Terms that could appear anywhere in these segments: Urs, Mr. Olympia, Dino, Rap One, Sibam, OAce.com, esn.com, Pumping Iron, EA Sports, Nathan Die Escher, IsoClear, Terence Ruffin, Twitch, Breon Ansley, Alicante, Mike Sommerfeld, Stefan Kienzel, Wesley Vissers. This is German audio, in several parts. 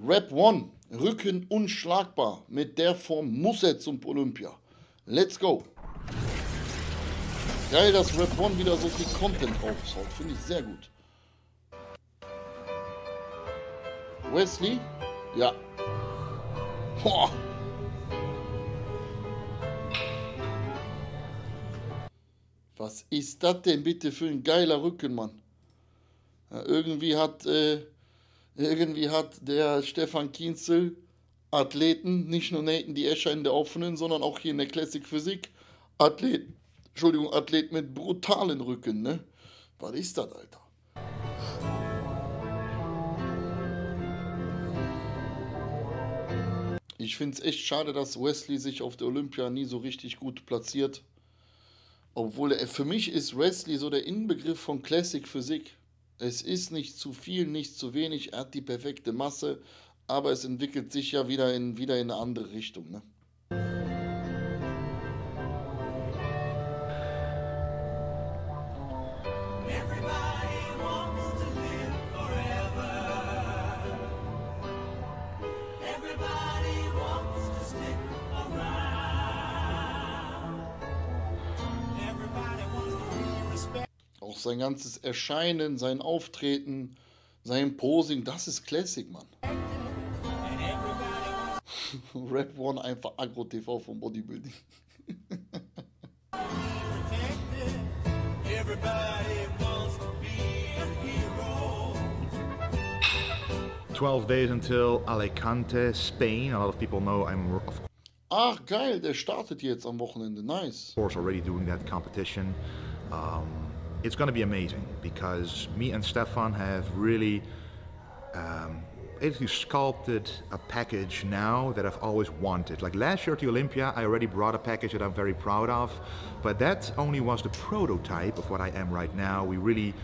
Rap One, Rücken unschlagbar. Mit der Form muss er zum Olympia. Let's go. Geil, dass Rap One wieder so viel Content raushaut. Finde ich sehr gut. Wesley? Ja. Boah. Was ist das denn bitte für ein geiler Rücken, Mann? Ja, irgendwie hat der Stefan Kienzel Athleten, nicht nur Nathan Die Escher in der offenen, sondern auch hier in der Classic Physik, Athlet mit brutalen Rücken, ne? Was ist das, Alter? Ich finde es echt schade, dass Wesley sich auf der Olympia nie so richtig gut platziert. Obwohl, für mich ist Wesley so der Inbegriff von Classic Physik. Es ist nicht zu viel, nicht zu wenig, er hat die perfekte Masse, aber es entwickelt sich ja wieder in eine andere Richtung. Ne? Sein ganzes Erscheinen, sein Auftreten, sein Posing, das ist Classic, Mann. Rap One einfach Agro TV vom Bodybuilding. Everybody wants to be a hero. 12 days until Alicante, Spain. A lot of people know I'm of course. Ach geil, der startet jetzt am Wochenende. Nice. Of course already doing that competition. It's going to be amazing because me and Stefan have really basically sculpted a package now that I've always wanted. Like last year at the Olympia, I already brought a package that I'm very proud of, but that only was the prototype of what I am right now. We really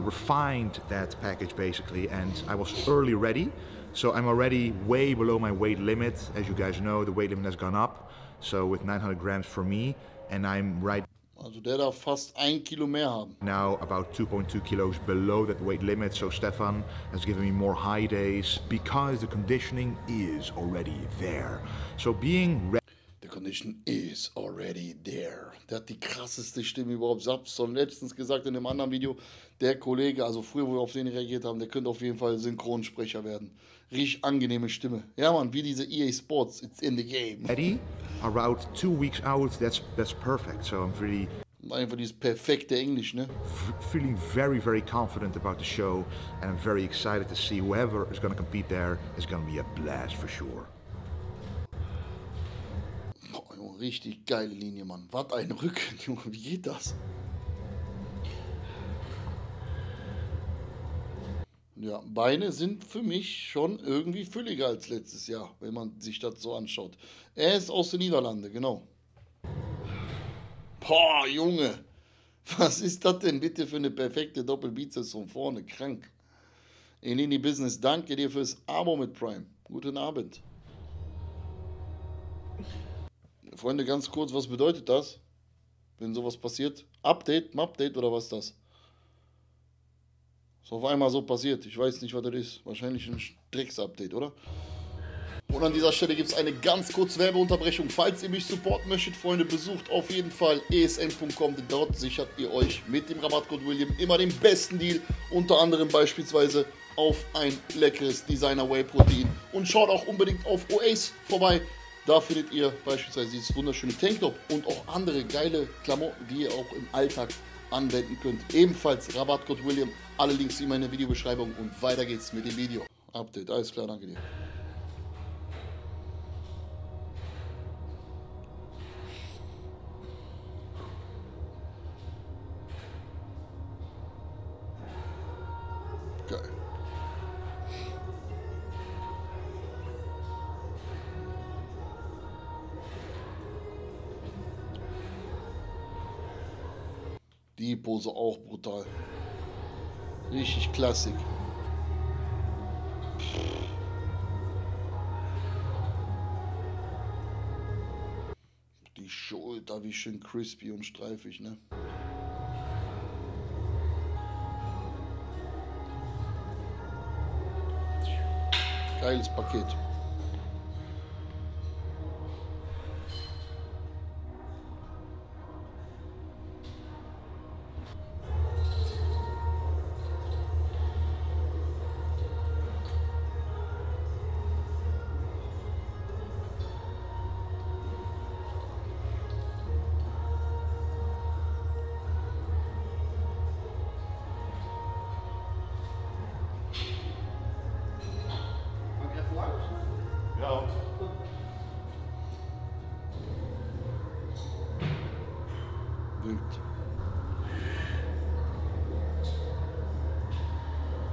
refined that package basically, and I was early ready. So I'm already way below my weight limit. As you guys know, the weight limit has gone up. So with 900 grams for me, and I'm right. Also der darf fast 1 Kilo mehr haben. Now about 2.2 kilos below that weight limit, so Stefan has given me more high days because the conditioning is already there. So being ready. The condition is already there. Der hat die krasseste Stimme überhaupt. Sapson letztens gesagt in einem anderen Video, der Kollege, also früher, wo wir auf den reagiert haben, der könnte auf jeden Fall Synchronsprecher werden. Richtig angenehme Stimme. Ja, Mann, wie diese EA Sports, it's in the game. Ready? Around 2 weeks out, that's perfect. So I'm really einfach dieses perfekte Englisch, ne? Feeling very, very confident about the show, and I'm very excited to see whoever is going to compete there is going to be a blast for sure. Boah, richtig geile Linie, Mann. Was ein Rücken, Junge, wie geht das? Ja, Beine sind für mich schon irgendwie fülliger als letztes Jahr, wenn man sich das so anschaut. Er ist aus den Niederlanden, genau. Boah, Junge, was ist das denn bitte für eine perfekte Doppelbizeps von vorne? Krank. Eleni Business, danke dir fürs Abo mit Prime. Guten Abend. Freunde, ganz kurz, was bedeutet das, wenn sowas passiert? Update, Mapdate oder was ist das? Ist auf einmal so passiert. Ich weiß nicht, was das ist. Wahrscheinlich ein Drecks-Update, oder? Und an dieser Stelle gibt es eine ganz kurze Werbeunterbrechung. Falls ihr mich supporten möchtet, Freunde, besucht auf jeden Fall esn.com. Denn dort sichert ihr euch mit dem Rabattcode William immer den besten Deal. Unter anderem beispielsweise auf ein leckeres Designer-Whey-Protein. Und schaut auch unbedingt auf OAce vorbei. Da findet ihr beispielsweise dieses wunderschöne Tanktop und auch andere geile Klamotten, die ihr auch im Alltag anwenden könnt. Ebenfalls Rabattcode William. Alle Links wie immer in der Videobeschreibung und weiter geht's mit dem Video. Update, alles klar, danke dir. Geil. Die Pose auch brutal. Richtig Klassik. Die Schulter, wie schön crispy und streifig, ne? Geiles Paket.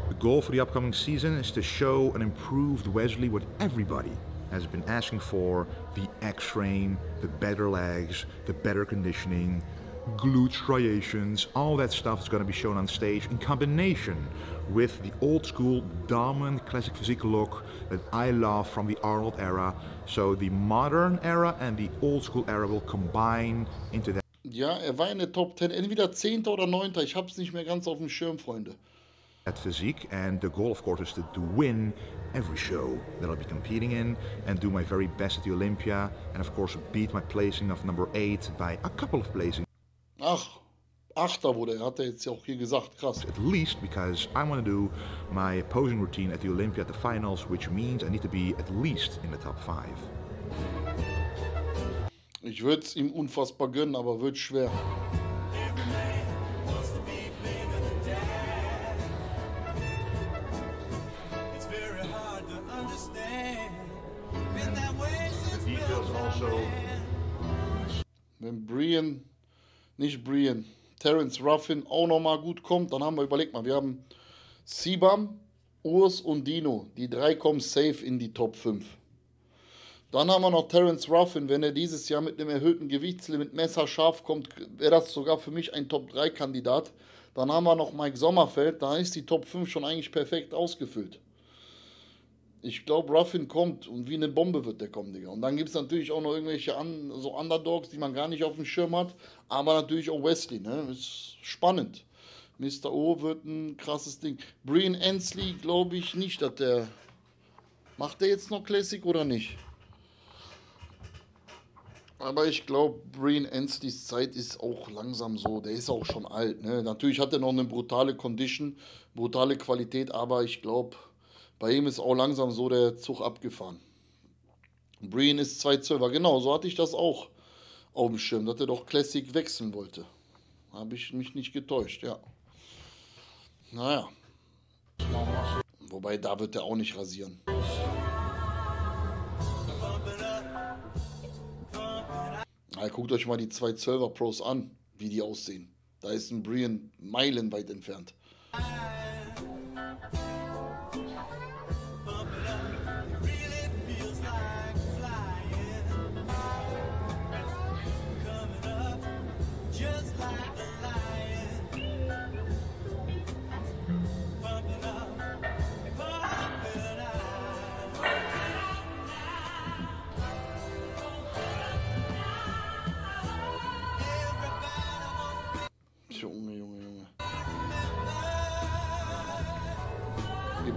The goal for the upcoming season is to show an improved Wesley what everybody has been asking for: the X-frame, the better legs, the better conditioning, glute striations, all that stuff is going to be shown on stage in combination with the old school dominant classic physique look that I love from the Arnold era. So the modern era and the old school era will combine into that. Ja, war in der Top 10, entweder 10. oder 9. Ich hab's nicht mehr ganz auf dem Schirm, Freunde. At physique, and the goal of course is to win every show that I'll be competing in and do my very best at the Olympia and of course beat my placing of number 8 by a couple of placings. Ach, Achter wurde, hat jetzt auch hier gesagt, krass. At least because I want to do my posing routine at the Olympia at the finals, which means I need to be at least in the top 5. Ich würde es ihm unfassbar gönnen, aber wird schwer. Wenn Breon, nicht Breon, Terence Ruffin auch nochmal gut kommt, dann haben wir, überlegt mal, wir haben Sibam, Urs und Dino. Die drei kommen safe in die Top 5. Dann haben wir noch Terence Ruffin, wenn er dieses Jahr mit einem erhöhten Gewichtslimit messerscharf kommt, wäre das sogar für mich ein Top 3 Kandidat. Dann haben wir noch Mike Sommerfeld, da ist die Top 5 schon eigentlich perfekt ausgefüllt. Ich glaube, Ruffin kommt und wie eine Bombe wird der kommen, Digga. Und dann gibt es natürlich auch noch irgendwelche so Underdogs, die man gar nicht auf dem Schirm hat. Aber natürlich auch Wesley, ne? Ist spannend. Mr. O wird ein krasses Ding. Breon Ansley, glaube ich nicht, dass der... Macht der jetzt noch Classic oder nicht? Aber ich glaube, Breon Ansleys Zeit ist auch langsam so. Der ist auch schon alt, ne? Natürlich hat er noch eine brutale Condition, brutale Qualität, aber ich glaube... Bei ihm ist auch langsam so der Zug abgefahren. Breon ist 2,12er. Genau, so hatte ich das auch auf dem Schirm, dass er doch Classic wechseln wollte. Habe ich mich nicht getäuscht, ja. Naja. Wobei, da wird er auch nicht rasieren. Ja, guckt euch mal die 2,12er Pros an, wie die aussehen. Da ist ein Breon meilenweit entfernt.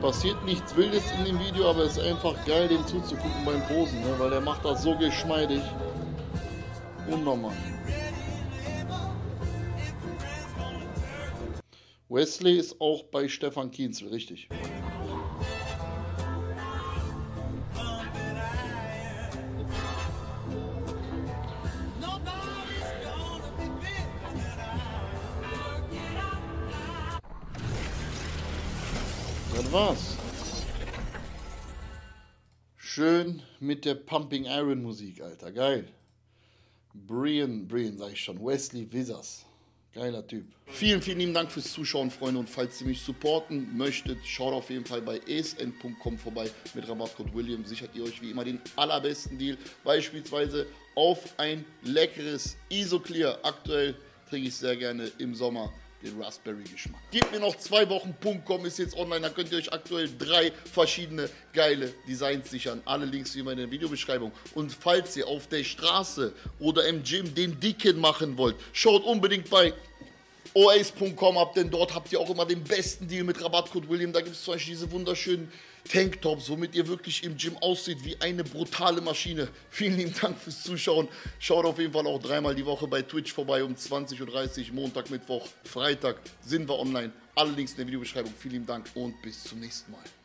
Passiert nichts Wildes in dem Video, aber es ist einfach geil, dem zuzugucken beim Posen, ne? Weil der macht das so geschmeidig. Unnormal. Wesley ist auch bei Stefan Kienzel, richtig. War's. Schön mit der Pumping Iron Musik, Alter. Geil. Breon sag ich schon. Wesley Vissers. Geiler Typ. Vielen, vielen lieben Dank fürs Zuschauen, Freunde. Und falls ihr mich supporten möchtet, schaut auf jeden Fall bei esn.com vorbei. Mit Rabattcode William sichert ihr euch wie immer den allerbesten Deal. Beispielsweise auf ein leckeres IsoClear. Aktuell trinke ich sehr gerne im Sommer den Raspberry-Geschmack. Gebt mir noch 2 Wochen, .com ist jetzt online, da könnt ihr euch aktuell 3 verschiedene geile Designs sichern. Alle Links wie immer in der Videobeschreibung. Und falls ihr auf der Straße oder im Gym den Dicken machen wollt, schaut unbedingt bei OAce.com ab, denn dort habt ihr auch immer den besten Deal mit Rabattcode William. Da gibt es zum Beispiel diese wunderschönen Tanktops, womit ihr wirklich im Gym aussieht wie eine brutale Maschine. Vielen lieben Dank fürs Zuschauen. Schaut auf jeden Fall auch dreimal die Woche bei Twitch vorbei um 20:30 Uhr, Montag, Mittwoch, Freitag sind wir online. Alle Links in der Videobeschreibung. Vielen lieben Dank und bis zum nächsten Mal.